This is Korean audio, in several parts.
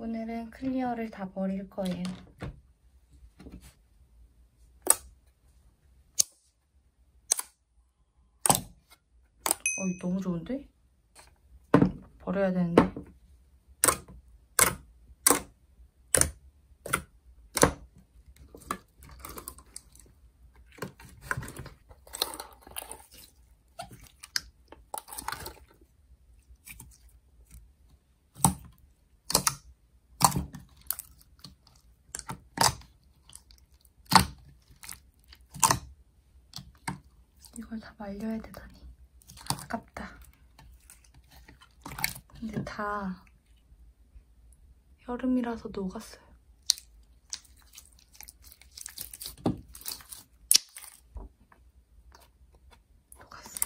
오늘은 클리어를 다 버릴 거예요. 너무 좋은데? 버려야 되는데. 이걸 다 말려야 되다니. 아깝다. 근데 다 여름이라서 녹았어요. 녹았어.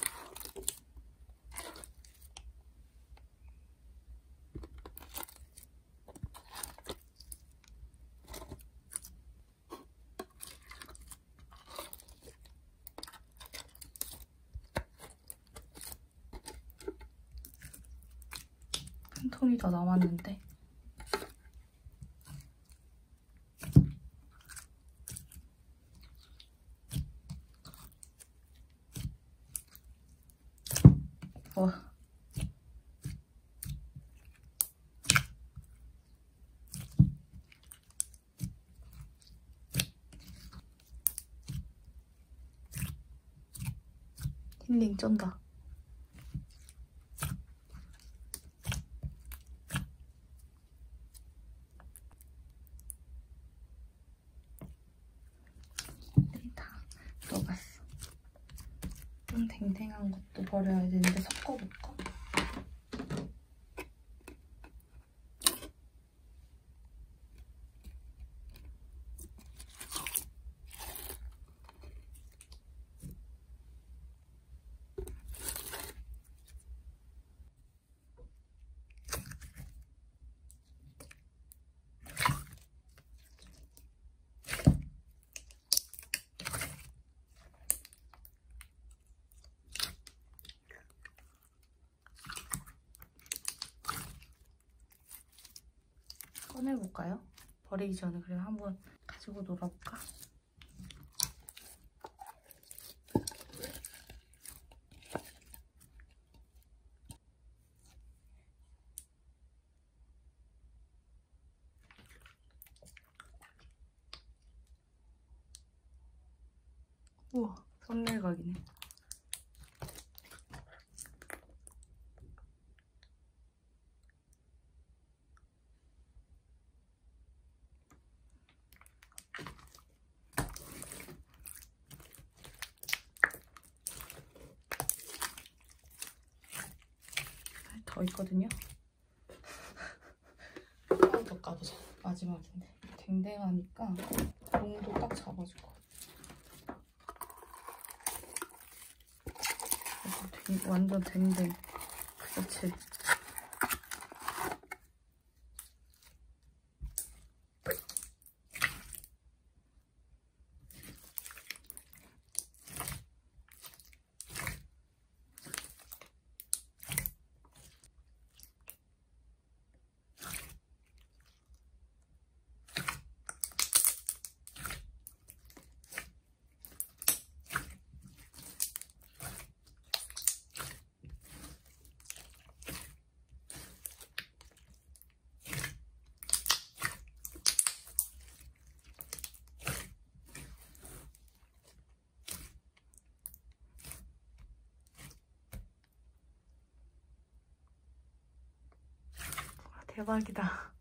한 통이 더 남았는데 힐링 쩐다. 탱탱한 것도 버려야 되는데 섞어볼까? 꺼내볼까요? 버리기 전에 그래 한번 가지고 놀아볼까? 우와, 썸네일각이네. 더 있거든요. 하나 더 까보자. 마지막인데 댕댕하니까 농도 딱 잡아주고. 완전 댕댕 그 자체. 대박이다.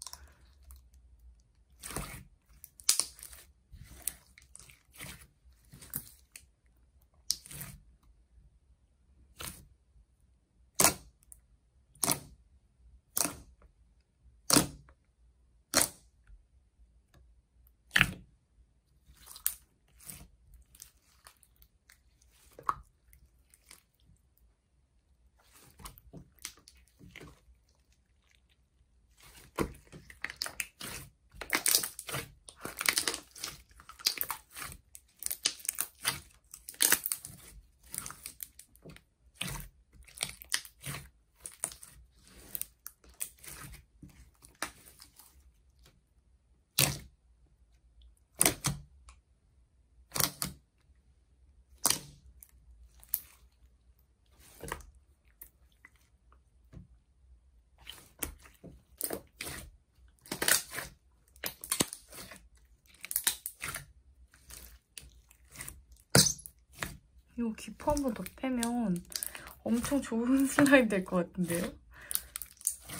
이거 기포 한 번 더 패면 엄청 좋은 슬라임 될 것 같은데요?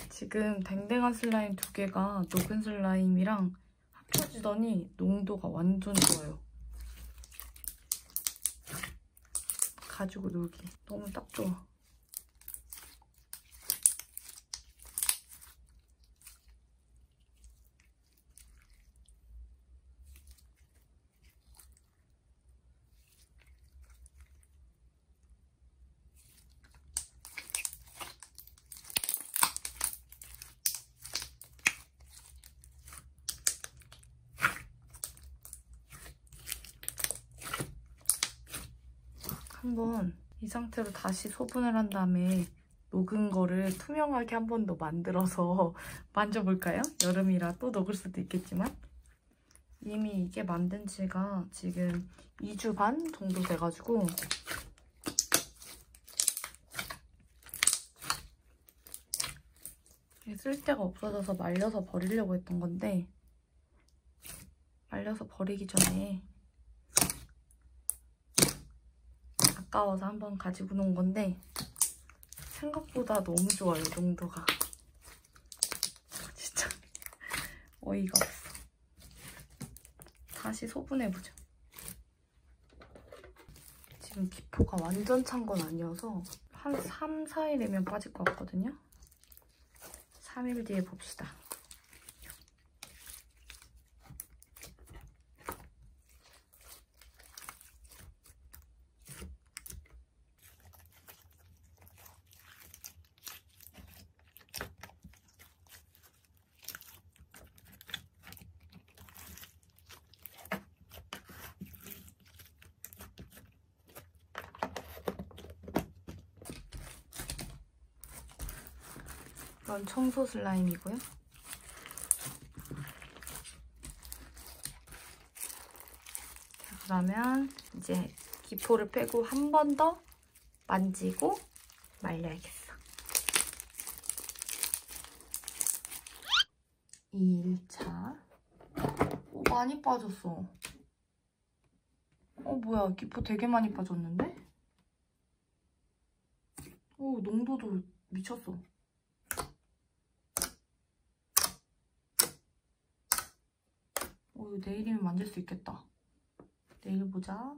지금 댕댕한 슬라임 두 개가 녹은 슬라임이랑 합쳐지더니 농도가 완전 좋아요. 가지고 놀기 너무 딱 좋아. 한번 이 상태로 다시 소분을 한 다음에 녹은 거를 투명하게 한 번 더 만들어서 만져볼까요? 여름이라 또 녹을 수도 있겠지만 이미 이게 만든 지가 지금 2주 반 정도 돼가지고 쓸데가 없어져서 말려서 버리려고 했던 건데 말려서 버리기 전에 아까워서 한번 가지고 놓은 건데 생각보다 너무 좋아요. 농도가 진짜 어이가 없어. 다시 소분해보자. 지금 기포가 완전 찬 건 아니어서 한 3, 4일이면 빠질 것 같거든요. 3일 뒤에 봅시다. 이건 청소 슬라임이고요. 자, 그러면 이제 기포를 빼고 한 번 더 만지고 말려야겠어. 2일차. 오, 많이 빠졌어. 뭐야, 기포 되게 많이 빠졌는데? 오, 농도도 미쳤어. 내일이면 만질 수 있겠다. 내일 보자.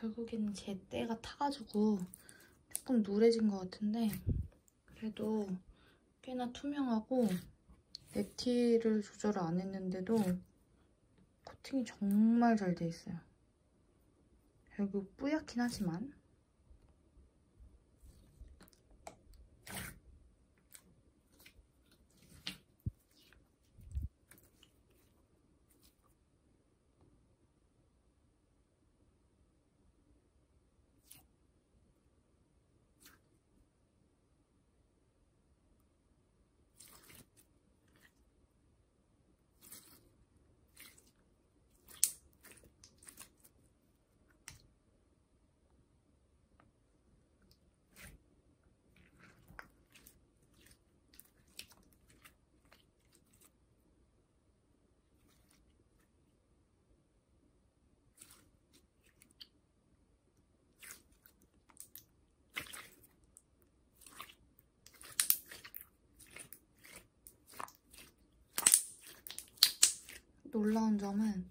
결국에는 제 때가 타가지고 조금 누래진 것 같은데 그래도 꽤나 투명하고 넥티를 조절을 안 했는데도 코팅이 정말 잘 돼 있어요. 결국 뿌옇긴 하지만 놀라운 점은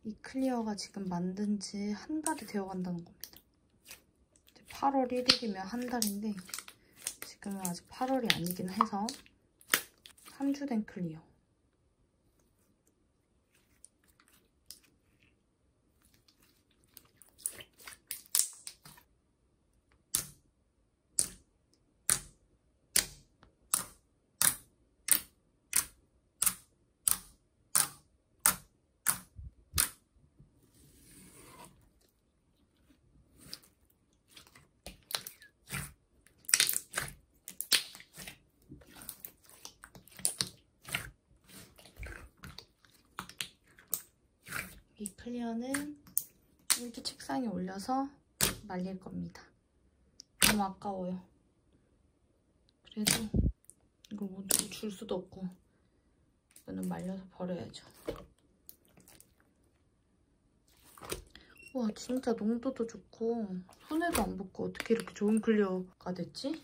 이 클리어가 지금 만든 지 한 달이 되어간다는 겁니다. 8월 1일이면 한 달인데 지금은 아직 8월이 아니긴 해서 3주 된 클리어. 이 클리어는 이렇게 책상에 올려서 말릴 겁니다. 너무 아까워요. 그래도 이걸 모두 줄 수도 없고 이거는 말려서 버려야죠. 와 진짜 농도도 좋고 손에도 안 붙고 어떻게 이렇게 좋은 클리어가 됐지?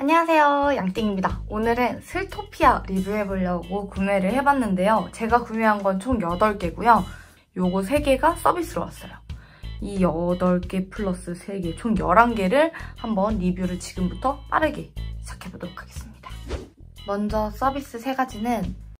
안녕하세요, 양띵입니다. 오늘은 슬토피아 리뷰해보려고 구매를 해봤는데요. 제가 구매한 건 총 8개고요. 요거 3개가 서비스로 왔어요. 이 8개 플러스 3개, 총 11개를 한번 리뷰를 지금부터 빠르게 시작해보도록 하겠습니다. 먼저 서비스 3가지는